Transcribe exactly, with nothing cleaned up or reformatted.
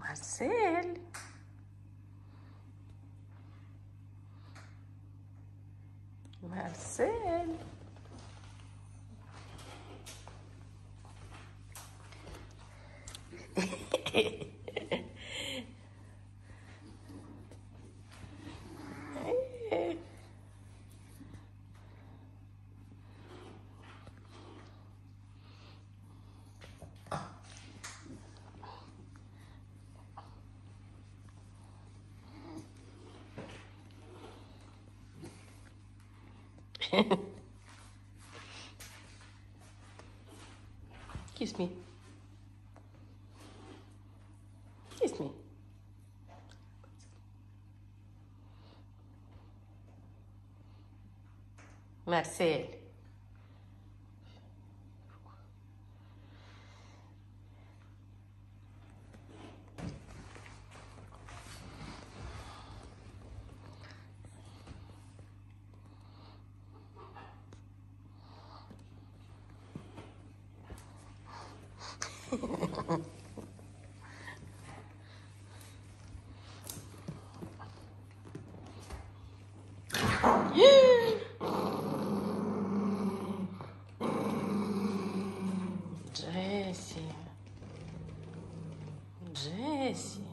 Marcel. Marcel. Kiss me. Kiss me. Marcel. Джесси. Джесси.